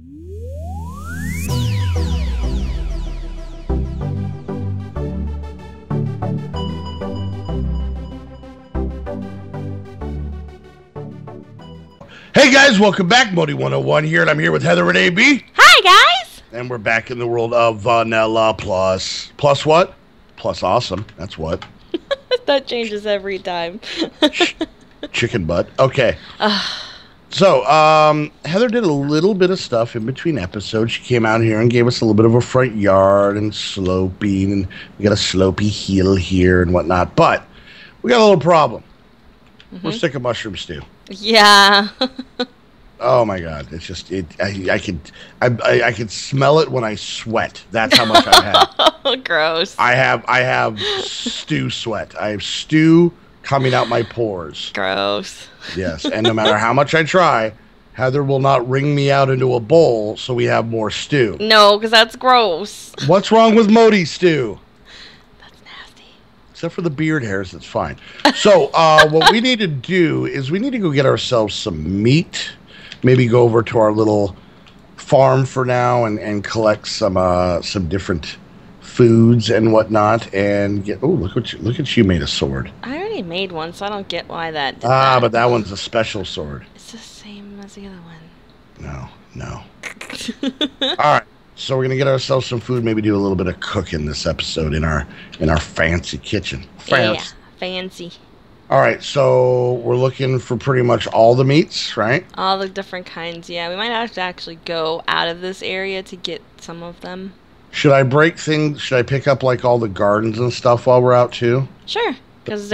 Hey guys, welcome back. Modii101 here, and I'm here with Heather and AB. Hi guys! And we're back in the world of Vanilla Plus. Plus what? Plus awesome. That's what. That changes every time. Chicken butt. Okay. So, Heather did a little bit of stuff in between episodes. She came out here and gave us a little bit of a front yard and sloping, and we got a slopey hill here and whatnot. But we got a little problem. We're sick of mushroom stew. Yeah. Oh my God! It's just I could smell it when I sweat. That's how much I have. Oh, gross. I have stew sweat. I have stew coming out my pores. Gross. Yes, and no matter how much I try, Heather will not wring me out into a bowl, so we have more stew. No, because that's gross. What's wrong with Modi stew? Except for the beard hairs, it's fine. So what we need to do is we need to go get ourselves some meat, maybe go over to our little farm for now and collect some different foods and whatnot and get. Oh, look at you made a sword. I already made one, so I don't get why that. Ah, but that one's a special sword. It's the same as the other one. No. All right. So we're gonna get ourselves some food. Maybe do a little bit of cooking this episode in our fancy kitchen. Fancy. Yeah, fancy. All right. So we're looking for pretty much all the meats, right? All the different kinds. Yeah, we might have to actually go out of this area to get some of them. Should I break things? Should I pick up like all the gardens and stuff while we're out too? Sure, because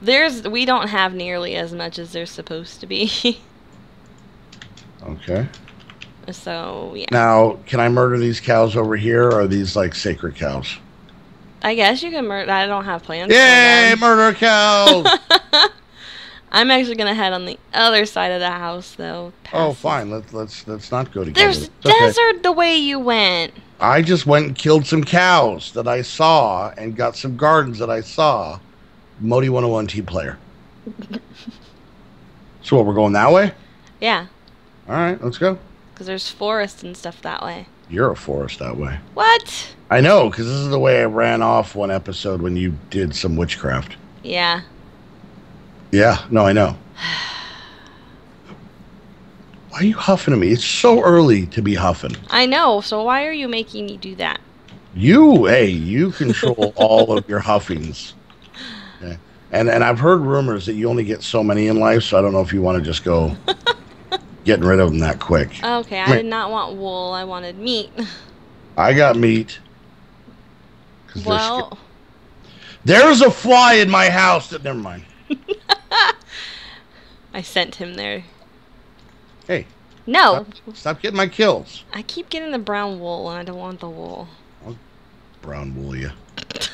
there's we don't have nearly as much as there's supposed to be. Okay. So, yeah. Now, can I murder these cows over here, or are these, like, sacred cows? I guess you can murder. I don't have plans. Yay, murder cows! I'm actually going to head on the other side of the house, though. Oh, fine. Let's not go together. There's desert the way you went. I just went and killed some cows that I saw and got some gardens that I saw. Modii101 team player. So, what, we're going that way? Yeah. All right, let's go. Because there's forests and stuff that way. You're a forest that way. What? I know, because this is the way I ran off one episode when you did some witchcraft. Yeah. Yeah, no, I know. Why are you huffing at me? It's so early to be huffing. I know, so why are you making me do that? You control all of your huffings. Yeah. And I've heard rumors that you only get so many in life, so I don't know if you want to just go... getting rid of them that quick. Okay, I did not want wool. I wanted meat. I got meat. Well, there's a fly in my house. That never mind. I sent him there. Hey. No. Stop getting my kills. I keep getting the brown wool, and I don't want the wool. I'll brown wool you. It's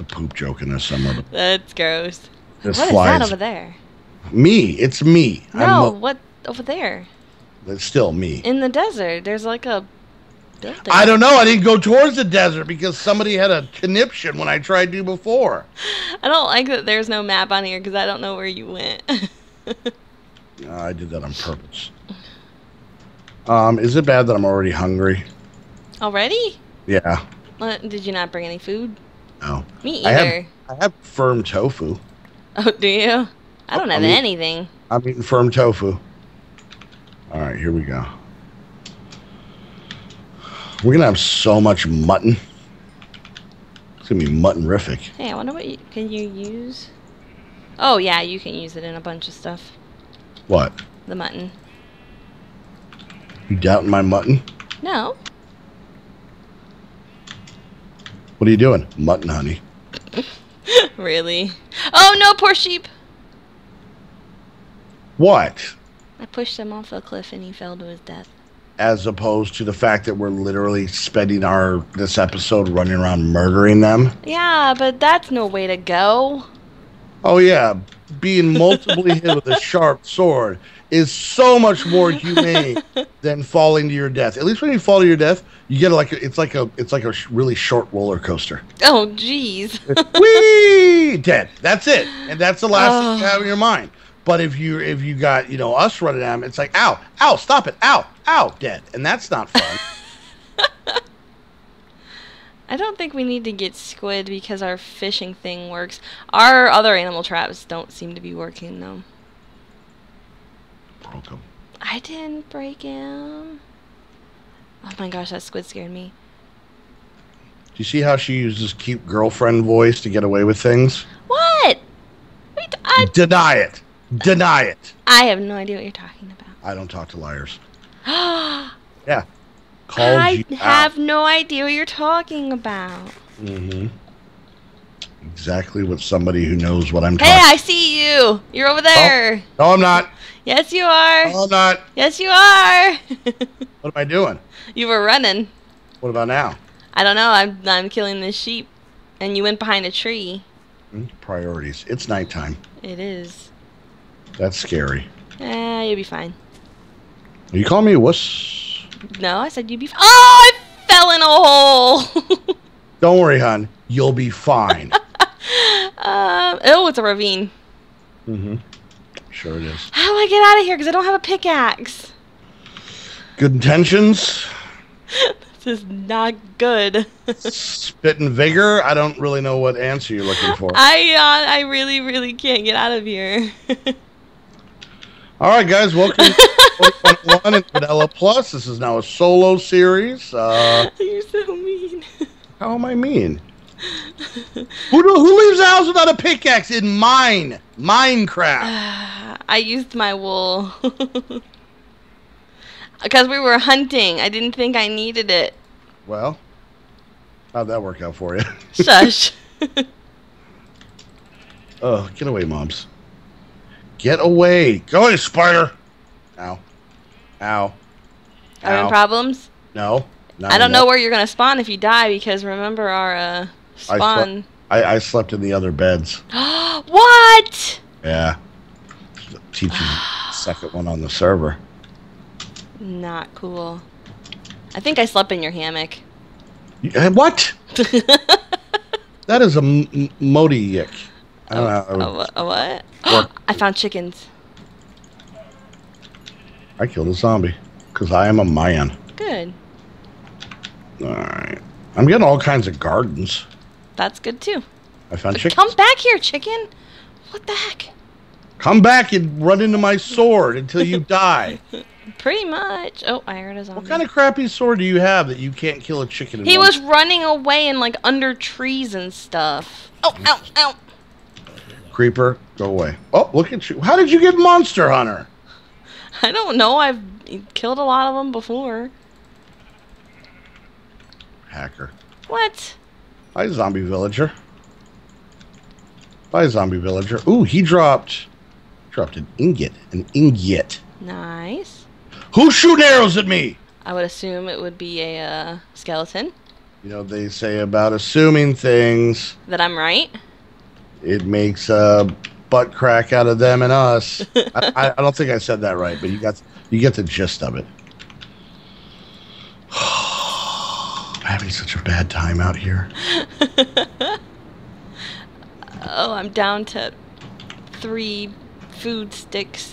a poop joke in there somewhere. That's gross. What is that over there? Me. It's me. No, what over there? It's still me. In the desert, there's like a building. I don't know. I didn't go towards the desert because somebody had a conniption when I tried to before. I don't like that there's no map on here because I don't know where you went. I did that on purpose. Is it bad that I'm already hungry? Already? Yeah. Did you not bring any food? No. Me either. I have firm tofu. Oh, do you? I don't have anything. I'm eating firm tofu. All right, here we go. We're going to have so much mutton. It's going to be mutton-rific. Hey, I wonder what can you use? Oh, yeah, you can use it in a bunch of stuff. What? The mutton. You doubting my mutton? No. What are you doing? Mutton, honey. Really? Oh, no, poor sheep. What? I pushed him off a cliff and he fell to his death. As opposed to the fact that we're literally spending this episode running around murdering them? Yeah, but that's no way to go. Oh, yeah. Being multiply hit with a sharp sword is so much more humane than falling to your death. At least when you fall to your death, you get like it's like a really short roller coaster. Oh, jeez. Whee! Dead. That's it. And that's the last thing you have in your mind. But if you got, you know, us running at them, it's like, ow, ow, stop it, ow, ow, dead. And that's not fun. I don't think we need to get squid because our fishing thing works. Our other animal traps don't seem to be working, though. Broke him. I didn't break him. Oh my gosh, that squid scared me. Do you see how she uses cute girlfriend voice to get away with things? What? Deny it. Deny it. I have no idea what you're talking about. I don't talk to liars. Yeah. Called I have out. No idea what you're talking about. Mm-hmm. Exactly what somebody who knows what I'm talking about. Hey, I see you. You're over there. No, I'm not. Yes, you are. No, I'm not. Yes, you are. What am I doing? You were running. What about now? I don't know. I'm killing this sheep. And you went behind a tree. Priorities. It's nighttime. It is. That's scary. You'll be fine. You call me a wuss? No, I said you'd be fine. Oh, I fell in a hole. Don't worry, hon. You'll be fine. Oh, it's a ravine. Mm-hmm. Sure it is. How do I get out of here? Because I don't have a pickaxe. Good intentions. This is not good. Spit and vigor. I don't really know what answer you're looking for. I really, really can't get out of here. All right, guys, welcome to 101 and Vanilla Plus. This is now a solo series. You're so mean. How am I mean? Who leaves the house without a pickaxe in Minecraft? I used my wool. Because we were hunting. I didn't think I needed it. Well, how'd that work out for you? Shush. Oh, get away, moms. Get away. Go away, spider. Ow. Ow. Are there problems? No. I don't know where you're going to spawn if you die, because remember our spawn. I slept in the other beds. What? Yeah. Teaching second one on the server. Not cool. I think I slept in your hammock. What? That is a Modii101. I don't know. A what? I found chickens. I killed a zombie because I am a man. Good. All right. I'm getting all kinds of gardens. That's good too. I found chickens. Come back here, chicken. What the heck? Come back and run into my sword until you die. Pretty much. Oh, I heard a zombie. What kind of crappy sword do you have that you can't kill a chicken? He was running away and like under trees and stuff. Oh, ow, ow. Creeper, go away. Oh, look at you. How did you get Monster Hunter? I don't know. I've killed a lot of them before. Hacker. What? Bye, zombie villager. Bye, zombie villager. Ooh, he dropped an ingot. An ingot. Nice. Who's shooting arrows at me? I would assume it would be a skeleton. You know what they say about assuming things. That I'm right? It makes a butt crack out of them and us. I don't think I said that right, but you get the gist of it. I'm having such a bad time out here. Oh, I'm down to 3 food sticks.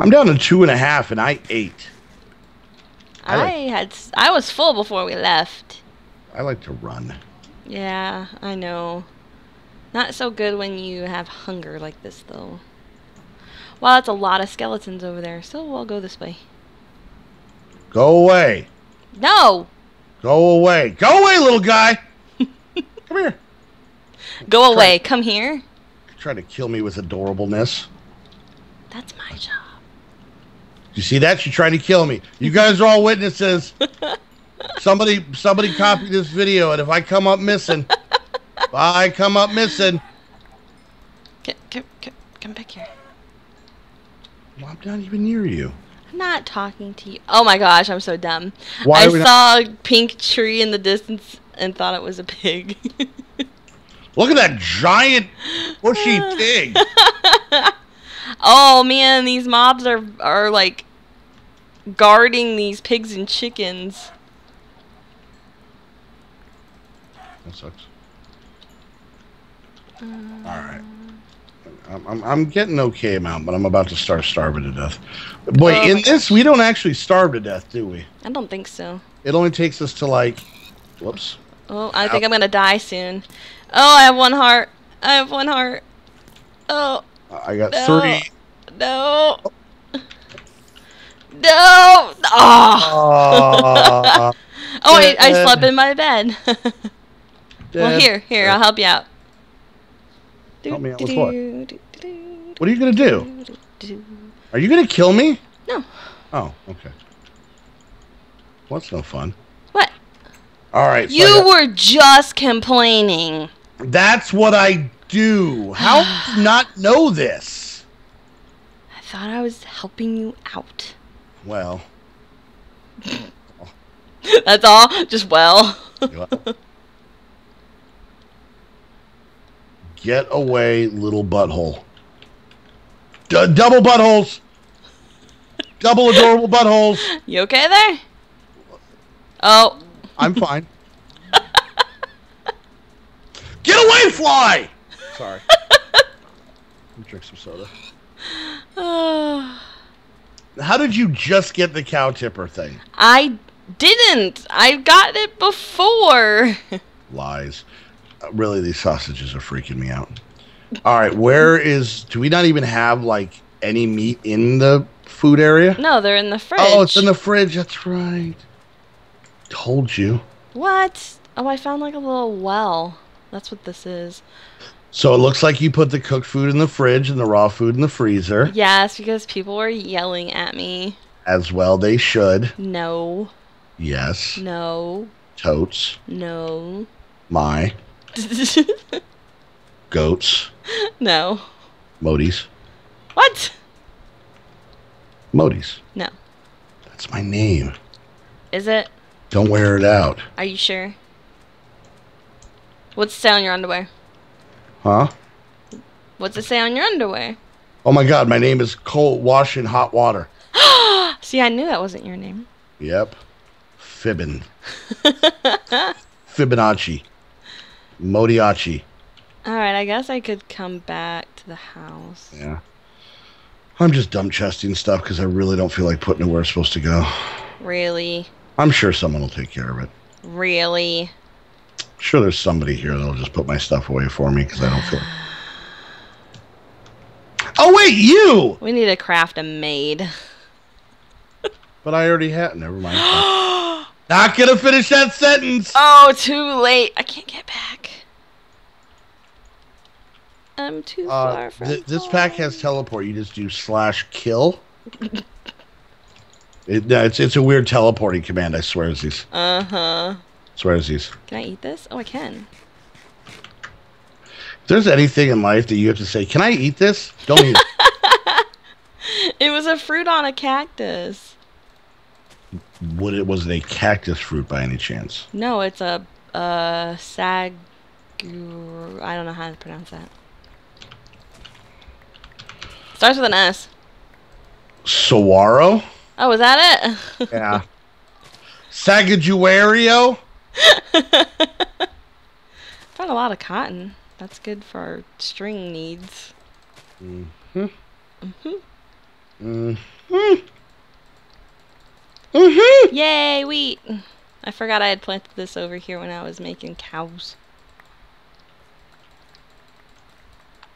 I'm down to 2.5, and I ate. I was full before we left. I like to run. Yeah, I know. Not so good when you have hunger like this, though. Wow, that's a lot of skeletons over there. So we'll go this way. Go away. No. Go away. Go away, little guy. Come here. Go away. Come here. Try to kill me with adorableness. That's my job. You see that? You're trying to kill me. You guys are all witnesses. Somebody copy this video, and if I come up missing, Come back here. Well, I'm not even near you. I'm not talking to you. Oh my gosh, I'm so dumb. Why I saw a pink tree in the distance and thought it was a pig. Look at that giant, bushy pig. Oh man, these mobs are like guarding these pigs and chickens. That sucks. All right. I'm getting okay amount, but I'm about to start starving to death. Boy, oh, in this, we don't actually starve to death, do we? I don't think so. It only takes us to, like... Whoops. Oh, I think I'm going to die soon. Oh, I have one heart. I have one heart. Oh. I got 30. No. No. No. Oh, oh wait, I slept in my bed. Well, here, I'll help you out. Help me out with what? What are you going to do? Are you going to kill me? No. Oh, okay. Well, that's no fun. What? All right. You were just complaining. That's what I do. How do you not know this? I thought I was helping you out. Well. That's all? Just well. Get away, little butthole. Double buttholes. Double adorable buttholes. You okay there? Oh. I'm fine. Get away, fly! Sorry. Let me drink some soda. How did you just get the cow tipper thing? I didn't. I got it before. Lies. Really, these sausages are freaking me out. All right, where is... Do we not even have, like, any meat in the food area? No, they're in the fridge. Oh, it's in the fridge. That's right. Told you. What? Oh, I found, like, a little well. That's what this is. So it looks like you put the cooked food in the fridge and the raw food in the freezer. Yes, because people were yelling at me. As well they should. No. Yes. No. Totes. No. My. Goats. No. Modis. What? Modis. No. That's my name. Is it? Don't wear it out. Are you sure? What's it say on your underwear? Huh? What's it say on your underwear? Oh my god, my name is Cold Wash in Hot Water. See, I knew that wasn't your name. Yep. Fibbin. Fibonacci. Modiachi. Alright, I guess I could come back to the house. Yeah. I'm just dumb chesting stuff because I really don't feel like putting it where it's supposed to go. Really? I'm sure someone will take care of it. Really? Sure, there's somebody here that'll just put my stuff away for me because I don't feel... Oh, wait, you! We need to craft a maid. But I already had... Never mind. Not gonna finish that sentence! Oh, too late. I can't get back. I'm too far from this home. Pack has teleport. You just do /kill. it's a weird teleporting command, I swear as these. Uh-huh. Swear as these. Can I eat this? Oh, I can. If there's anything in life that you have to say, can I eat this? Don't eat it. It was a fruit on a cactus. Was it a cactus fruit by any chance? No, it's a sag. I don't know how to pronounce that. Starts with an S. Saguaro. Oh, is that it? Yeah. Sagajuario. Found a lot of cotton. That's good for our string needs. Yay, wheat! I forgot I had planted this over here when I was making cows.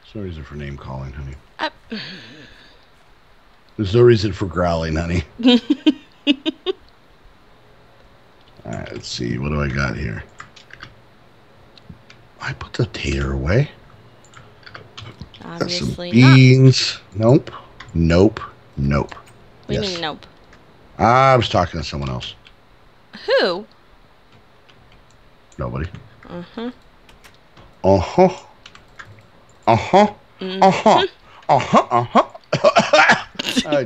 There's no reason for name calling, honey. There's no reason for growling, honey. Alright, let's see. What do I got here? I put the tater away. Obviously got some beans. Not. Nope. Nope. Nope. What do you mean nope? I was talking to someone else. Who? Nobody. Uh-huh. Uh-huh. Uh-huh. Uh-huh. Uh-huh. Uh-huh.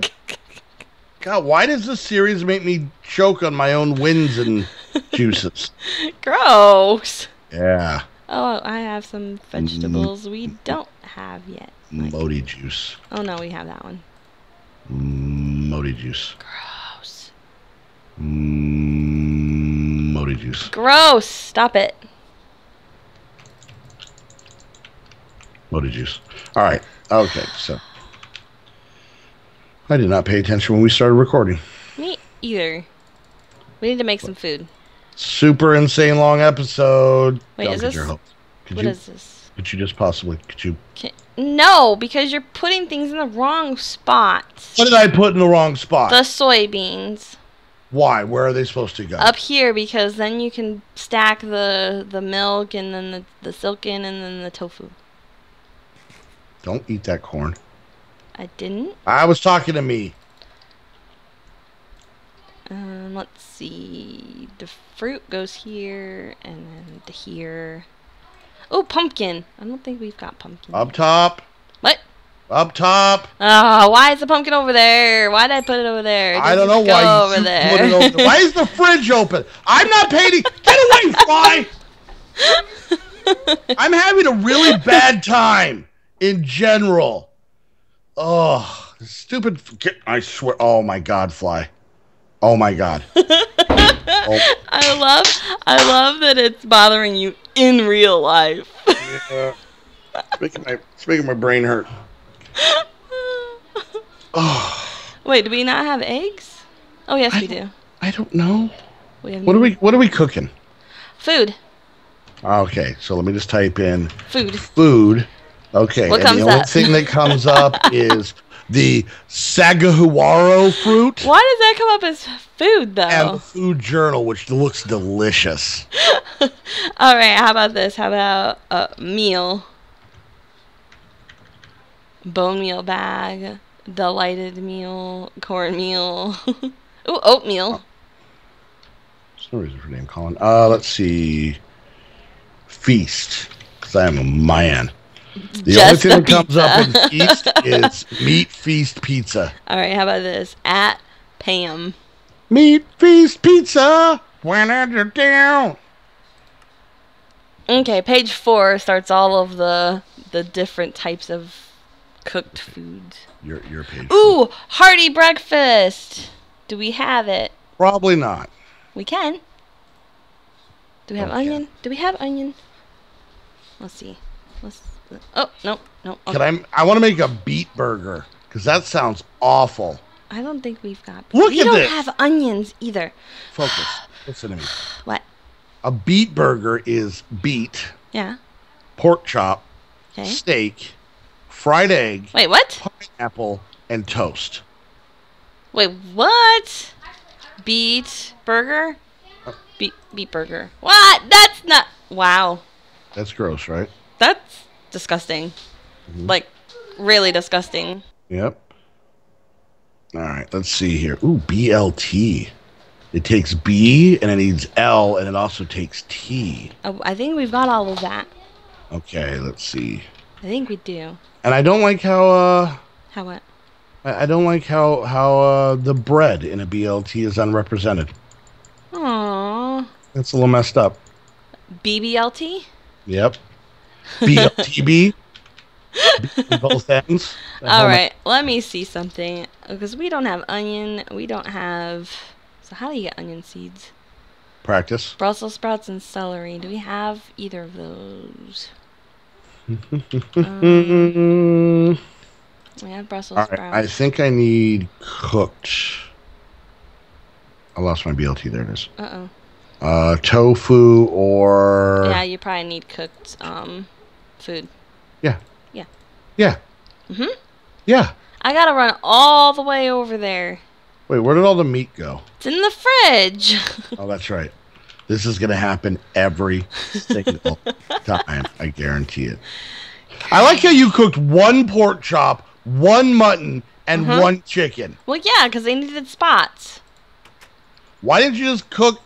God, why does this series make me choke on my own winds and juices? Gross. Yeah. Oh, I have some vegetables we don't have yet. Like... Modi juice. Oh, no, we have that one. Modi juice. Gross. Modi juice. Gross! Stop it. Modi juice. All right. Okay. So I did not pay attention when we started recording. Me either. We need to make some food. Super insane long episode. Wait, Don't is this? Your help. What you, is this? Could you just possibly? Could you? No, because you're putting things in the wrong spot. What did I put in the wrong spot? The soybeans. Why? Where are they supposed to go? Up here, because then you can stack the milk and then the silken and then the tofu. Don't eat that corn. I didn't. I was talking to me. Let's see. The fruit goes here and then to here. Oh, pumpkin. I don't think we've got pumpkin. Up top. What? Up top. Oh, why is the pumpkin over there? Why did I put it over there? I don't know why you put it over there. Why is the fridge open? I'm not painting. Get away, fly. I'm having a really bad time in general. Oh, stupid. I swear. Oh, my God, fly. Oh, my God. Oh. I love that it's bothering you in real life. Yeah. It's making my brain hurt. Oh. Wait, do we not have eggs? Oh, yes, we do. I don't know. We have what are we cooking? Food. Okay, so let me just type in food. Food. Okay, what comes up? The only thing that comes up is the Sagahuaro fruit. Why does that come up as food, though? And the food journal, which looks delicious. All right, how about this? How about a meal? Bone meal bag, delighted meal, cornmeal, ooh, oatmeal. There's no reason for name calling. Let's see. Feast, because I am a man. The Just only thing that comes up in feast is meat feast pizza. All right, how about this? At Pam. Meat feast pizza. When are you down? Okay, page 4 starts all of the different types of cooked food. Your page. Ooh, food. Hearty breakfast. Do we have it? Probably not. We can. Do we have onion? Yeah. Do we have onion? Let's see. Oh, no. Okay. I want to make a beet burger because that sounds awful. I don't think we've got. Look at this. We don't have onions either. Focus. Listen to me. What? A beet burger is beet. Yeah. Pork chop. Okay. Steak. Fried egg. Wait, what? Pineapple and toast. Wait, what? Beet burger? Beet burger. What? That's not. Wow. That's gross, right? That's disgusting. Mm-hmm. Like, really disgusting. Yep. All right, let's see here. Ooh, BLT. It takes B and it needs L and it also takes T. Oh, I think we've got all of that. Okay, let's see. I think we do. And I don't like how How what? I don't like how the bread in a BLT is unrepresented. Aww. That's a little messed up. BBLT? Yep. BLTB. Both ends. All right, let me see something. Because we don't have onion. We don't have... So how do you get onion seeds? Practice. Brussels sprouts and celery. Do we have either of those? We have Brussels sprouts. Right, I think I need cooked. I lost my BLT. There it is. Uh-oh. Tofu or... Yeah, you probably need cooked food. Yeah. Yeah. Yeah. Mm-hmm. Yeah. I gotta run all the way over there. Wait, where did all the meat go? It's in the fridge. Oh, that's right. This is going to happen every single time. I guarantee it. I like how you cooked one pork chop, one mutton, and one chicken. Well, yeah, because they needed spots. Why didn't you just cook?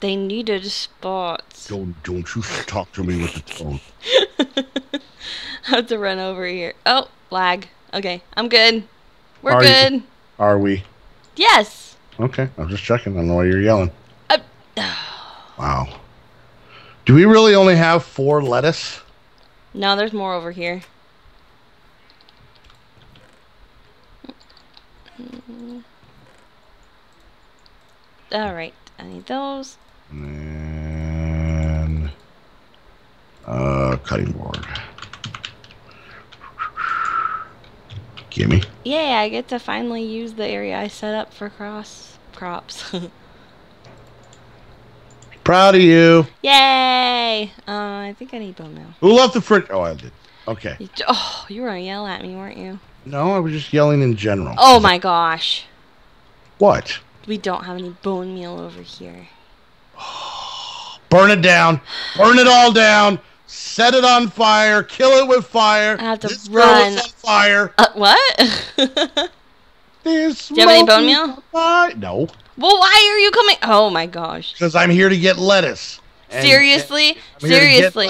They needed spots. Don't you talk to me with the tone. I have to run over here. Oh, lag. Okay, I'm good. We're good. Are we? Yes. Okay, I'm just checking. I don't know why you're yelling. Wow. Do we really only have 4 lettuce? No, there's more over here. All right, I need those. And cutting board. gimme. Yay, I get to finally use the area I set up for crops. Proud of you. Yay! I think I need bone meal. Who left the fridge? Oh, I did. Okay. Oh, you were gonna yell at me, weren't you? No, I was just yelling in general. Oh my gosh. What? We don't have any bone meal over here. Burn it down. Burn it all down. Set it on fire. Kill it with fire. I have to this run. Girl is on fire. What? There's Do you have any bone meal? No. Well, why are you coming? Oh my gosh. Because I'm here to get lettuce. Seriously? Seriously?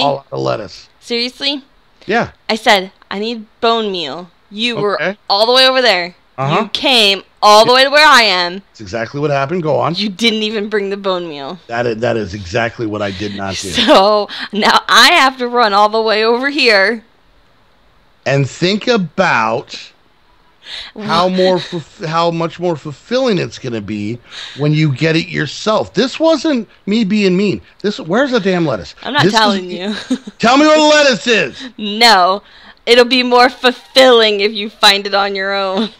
All the lettuce. Seriously? Yeah. I said, I need bone meal. You were all the way over there. You came all the way to where I am. That's exactly what happened. Go on. You didn't even bring the bone meal. That is exactly what I did not do. So now I have to run all the way over here. And think about how much more fulfilling it's going to be when you get it yourself. This wasn't me being mean. This where's the damn lettuce? I'm not telling you. Tell me where the lettuce is. No, it'll be more fulfilling if you find it on your own.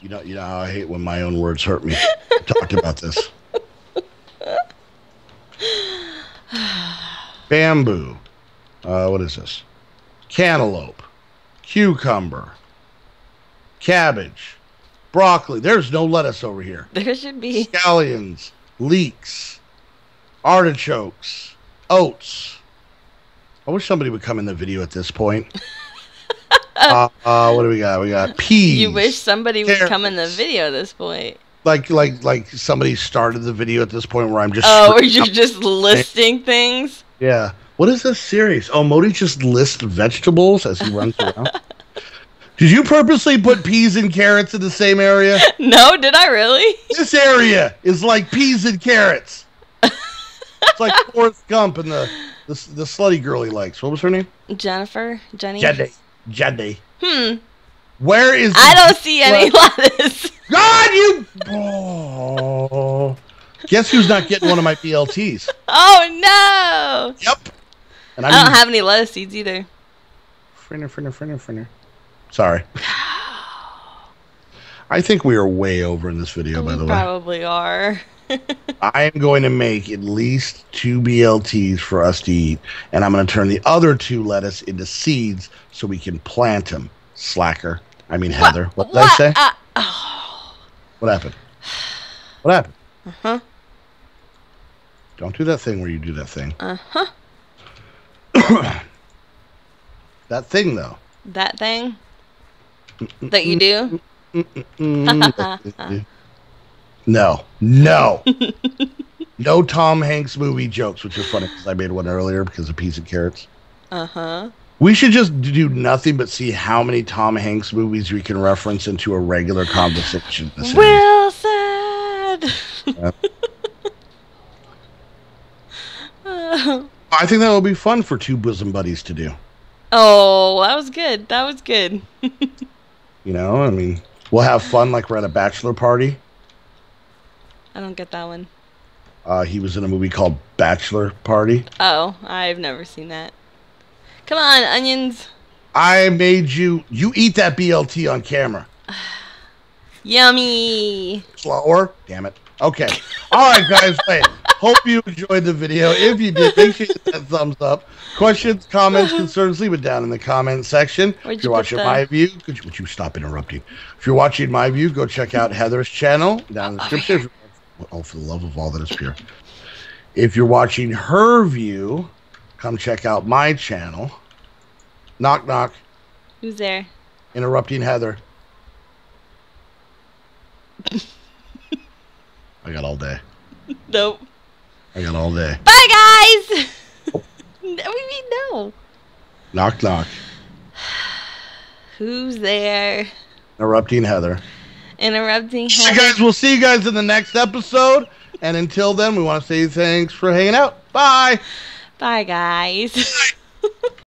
You know how I hate when my own words hurt me. I talked about this. Bamboo. What is this? Cantaloupe. Cucumber. Cabbage. Broccoli. There's no lettuce over here. There should be. Scallions. Leeks. Artichokes. Oats. I wish somebody would come in the video at this point. What do we got? We got peas. You wish somebody would come in the video at this point. Like somebody started the video at this point where I'm just... Oh, where you're just listing things? Yeah. What is this series? Oh, Modi just lists vegetables as he runs around. Did you purposely put peas and carrots in the same area? No, did I really? This area is like peas and carrots. It's like Forrest Gump and the slutty girl he likes. What was her name? Jennifer? Jenny? Jenny. Where is... I don't see any lettuce. God, you... Oh. Guess who's not getting one of my BLTs? Oh, no. Yep. And I don't have any lettuce seeds either. Frinner. Sorry. I think we are way over in this video, by the way. We probably are. I am going to make at least 2 BLTs for us to eat, and I'm going to turn the other 2 lettuce into seeds so we can plant them. Slacker. I mean, Heather. What did I say? What happened? What happened? Uh-huh. Don't do that thing where you do that thing. Uh-huh. That thing, though. That thing? That you do? No. No Tom Hanks movie jokes, which are funny because I made one earlier because of peas and carrots. Uh-huh. We should just do nothing but see how many Tom Hanks movies we can reference into a regular conversation. Well said. I think that will be fun for 2 bosom buddies to do. Oh, that was good. That was good. You know, I mean, we'll have fun like we're at a bachelor party. I don't get that one. He was in a movie called Bachelor Party. Oh, I've never seen that. Come on, onions. I made you... You eat that BLT on camera. Yummy. Slower? Damn it. Okay. All right, guys. Wait. Hope you enjoyed the video. If you did, make sure you hit that thumbs up. Questions, comments, concerns, leave it down in the comment section. If you're watching my view, would you stop interrupting? If you're watching my view, go check out Heather's channel down in the description. Oh, for the love of all that is pure. If you're watching her view, come check out my channel. Knock, knock. Who's there? Interrupting Heather. I got all day. Nope. I got all day. Bye, guys! No. Knock, knock. Who's there? Interrupting Heather. Interrupting Heather. Guys, we'll see you guys in the next episode. And until then, we want to say thanks for hanging out. Bye. Bye, guys.